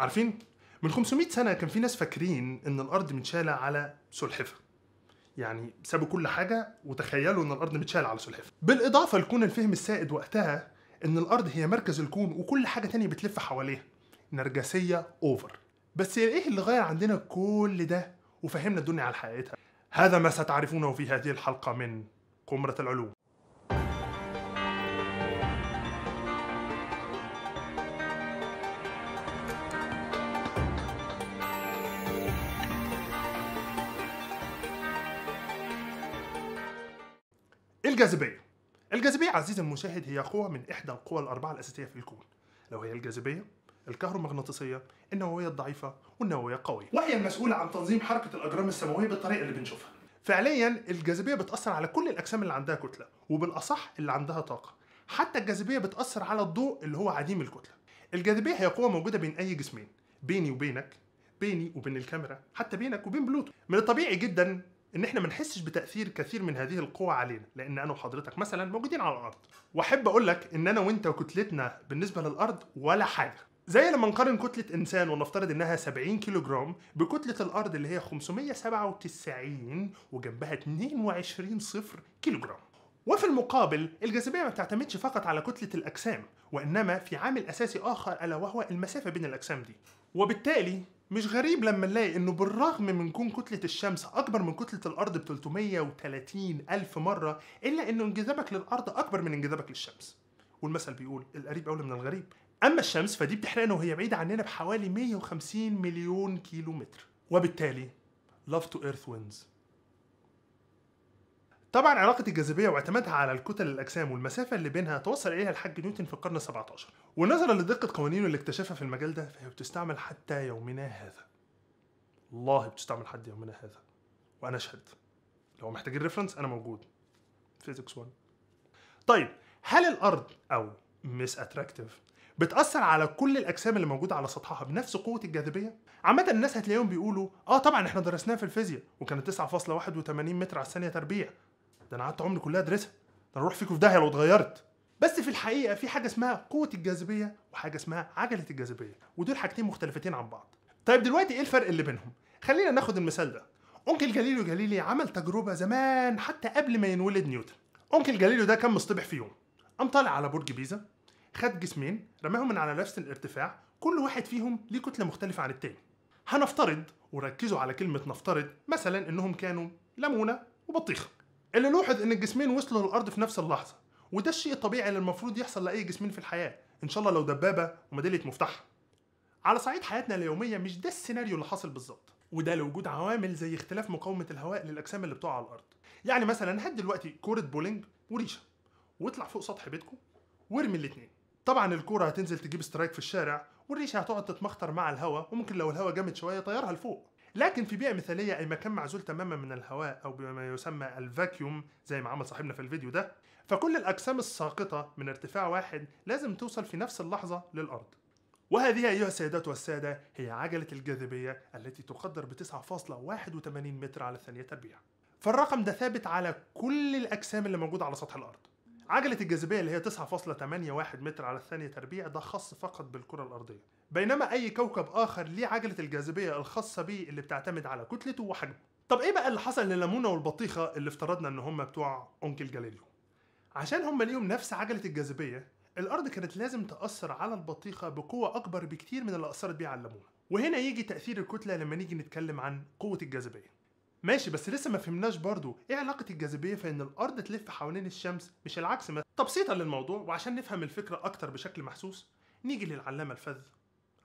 عارفين من 500 سنة كان في ناس فاكرين إن الأرض متشالة على سلحفة، يعني سابوا كل حاجة وتخيلوا إن الأرض متشالة على سلحفة. بالإضافة لكون الفهم السائد وقتها إن الأرض هي مركز الكون وكل حاجة تانية بتلف حواليها، نرجسية أوفر. بس إيه اللي غير عندنا كل ده وفهمنا الدنيا على حقيقتها؟ هذا ما ستعرفونه في هذه الحلقة من قمرة العلوم. الجاذبية. الجاذبية عزيزي المشاهد هي قوة من إحدى القوى الأربعة الأساسية في الكون، لو هي الجاذبية، الكهرومغناطيسية، النووية الضعيفة، والنووية القوية، وهي المسؤولة عن تنظيم حركة الأجرام السماوية بالطريقة اللي بنشوفها. فعلياً الجاذبية بتأثر على كل الأجسام اللي عندها كتلة، وبالأصح اللي عندها طاقة. حتى الجاذبية بتأثر على الضوء اللي هو عديم الكتلة. الجاذبية هي قوة موجودة بين أي جسمين، بيني وبينك، بيني وبين الكاميرا، حتى بينك وبين بلوتو. من الطبيعي جداً ان احنا ما نحسش بتاثير كثير من هذه القوى علينا، لان انا وحضرتك مثلا موجودين على الارض، واحب اقول لك ان انا وانت وكتلتنا بالنسبه للارض ولا حاجه. زي لما نقارن كتله انسان ونفترض انها 70 كيلو جرام بكتله الارض اللي هي 597 وجنبها 22 صفر كيلو جرام. وفي المقابل الجاذبيه ما بتعتمدش فقط على كتله الاجسام، وانما في عامل اساسي اخر الا وهو المسافه بين الاجسام دي. وبالتالي مش غريب لما نلاقي انه بالرغم من كون كتلة الشمس اكبر من كتلة الارض ب 330 الف مرة، الا انه انجذابك للارض اكبر من انجذابك للشمس، والمثل بيقول القريب اولى من الغريب. اما الشمس فدي بتحرقنا وهي بعيدة عننا بحوالي 150 مليون كيلو متر، وبالتالي love to earth wins. طبعا علاقة الجاذبية واعتمادها على الكتل الأجسام والمسافة اللي بينها توصل إليها الحاج نيوتن في القرن 17، ونظرا لدقة قوانينه اللي اكتشفها في المجال ده فهي بتستعمل حتى يومنا هذا. والله بتستعمل حتى يومنا هذا، وأنا أشهد. لو محتاجين ريفرنس أنا موجود. فيزيكس 1. طيب هل الأرض أو مس أتراكتيف بتأثر على كل الأجسام اللي موجودة على سطحها بنفس قوة الجاذبية؟ عامة الناس هتلاقيهم بيقولوا آه طبعا إحنا درسناها في الفيزياء وكانت 9.81 متر على الثانية تربيع. ده انا قعدت عمري كلها ادرسها، ده انا اروح فيكم في داهيه لو اتغيرت. بس في الحقيقه في حاجه اسمها قوه الجاذبيه وحاجه اسمها عجله الجاذبيه، ودول حاجتين مختلفتين عن بعض. طيب دلوقتي ايه الفرق اللي بينهم؟ خلينا ناخد المثال ده. انكل جاليليو جاليلي عمل تجربه زمان حتى قبل ما ينولد نيوتن. انكل جاليليو ده كان مصطبح في يوم، قام طالع على برج بيزا، خد جسمين رماهم من على نفس الارتفاع، كل واحد فيهم ليه كتله مختلفه عن التاني. هنفترض، وركزوا على كلمه نفترض، مثلا انهم كانوا ليمونه وبطيخه. اللي لوحظ ان الجسمين وصلوا للارض في نفس اللحظه، وده الشيء الطبيعي اللي المفروض يحصل لاي جسمين في الحياه، ان شاء الله لو دبابه وميداليه مفتاح. على صعيد حياتنا اليوميه مش ده السيناريو اللي حاصل بالظبط، وده لوجود عوامل زي اختلاف مقاومه الهواء للاجسام اللي بتقع على الارض. يعني مثلا هات دلوقتي كوره بولينج وريشه، واطلع فوق سطح بيتكم وارمي الاثنين. طبعا الكوره هتنزل تجيب سترايك في الشارع، والريشه هتقعد تتمخطر مع الهواء، وممكن لو الهواء جامد شويه طيرها لفوق. لكن في بيئة مثالية، أي مكان معزول تماما من الهواء أو بما يسمى الفاكيوم زي ما عمل صاحبنا في الفيديو ده، فكل الأجسام الساقطة من ارتفاع واحد لازم توصل في نفس اللحظة للأرض. وهذه أيها السيدات والسادة هي عجلة الجاذبية التي تقدر ب 9.81 متر على الثانية تربيع. فالرقم ده ثابت على كل الأجسام اللي موجودة على سطح الأرض. عجلة الجاذبية اللي هي 9.81 متر على الثانية تربيع ده خاص فقط بالكرة الأرضية، بينما أي كوكب آخر ليه عجلة الجاذبية الخاصة بيه اللي بتعتمد على كتلته وحجمه. طب إيه بقى اللي حصل لليمونة والبطيخة اللي افترضنا إن هم بتوع أنكل جاليليو؟ عشان هم ليهم نفس عجلة الجاذبية، الأرض كانت لازم تأثر على البطيخة بقوة أكبر بكتير من اللي أثرت بيه على الليمونة. وهنا يجي تأثير الكتلة لما نيجي نتكلم عن قوة الجاذبية. ماشي، بس لسه ما فهمناش برضو ايه علاقة الجاذبية في ان الارض تلف حوالين الشمس مش العكس. تبسيطا للموضوع وعشان نفهم الفكرة اكتر بشكل محسوس، نيجي للعلامة الفذ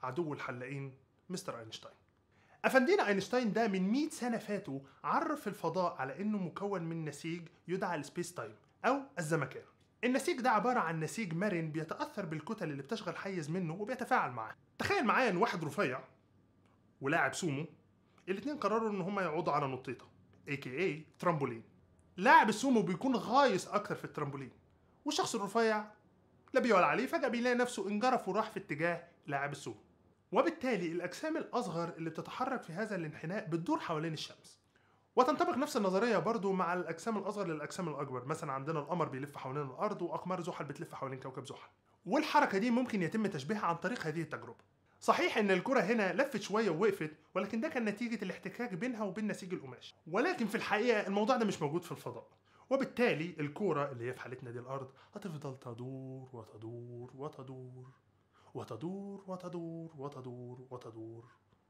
عدو الحلاقين مستر اينشتاين. افندينا اينشتاين ده من 100 سنة فاتوا عرف الفضاء على انه مكون من نسيج يدعى السبيس تايم او الزمكان. النسيج ده عبارة عن نسيج مرن بيتأثر بالكتل اللي بتشغل حيز منه وبيتفاعل معاه. تخيل معايا ان واحد رفيع ولاعب سومو، الاتنين قرروا ان هما يقعدوا على نطيطه AKA ترامبولين. لاعب السومو بيكون غايص اكتر في الترامبولين، والشخص الرفيع لا بيقول عليه، فجاه بيلاقي نفسه انجرف وراح في اتجاه لاعب السومو. وبالتالي الاجسام الاصغر اللي بتتحرك في هذا الانحناء بتدور حوالين الشمس. وتنطبق نفس النظريه برضو مع الاجسام الاصغر للاجسام الاكبر، مثلا عندنا القمر بيلف حوالين الارض، واقمار زحل بتلف حوالين كوكب زحل. والحركه دي ممكن يتم تشبيهها عن طريق هذه التجربه. صحيح ان الكرة هنا لفت شوية ووقفت، ولكن ده كان نتيجة الاحتكاك بينها وبين نسيج القماش. ولكن في الحقيقة الموضوع ده مش موجود في الفضاء، وبالتالي الكرة اللي هي في حالتنا دي الأرض هتفضل تدور وتدور وتدور وتدور وتدور وتدور وتدور.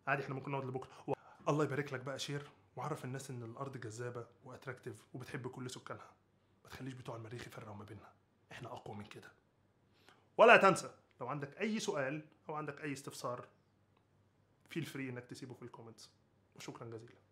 عادي احنا ممكن نقعد لبكرة. الله يبارك لك بقى شير، وعرف الناس ان الأرض جذابة واتراكتيف وبتحب كل سكانها. ما تخليش بتوع المريخ يفرقوا ما بيننا، احنا أقوى من كده. ولا تنسى لو عندك أي سؤال أو عندك أي استفسار، فيل فري إنك تسيبه في الكومنتس، وشكرا جزيلا.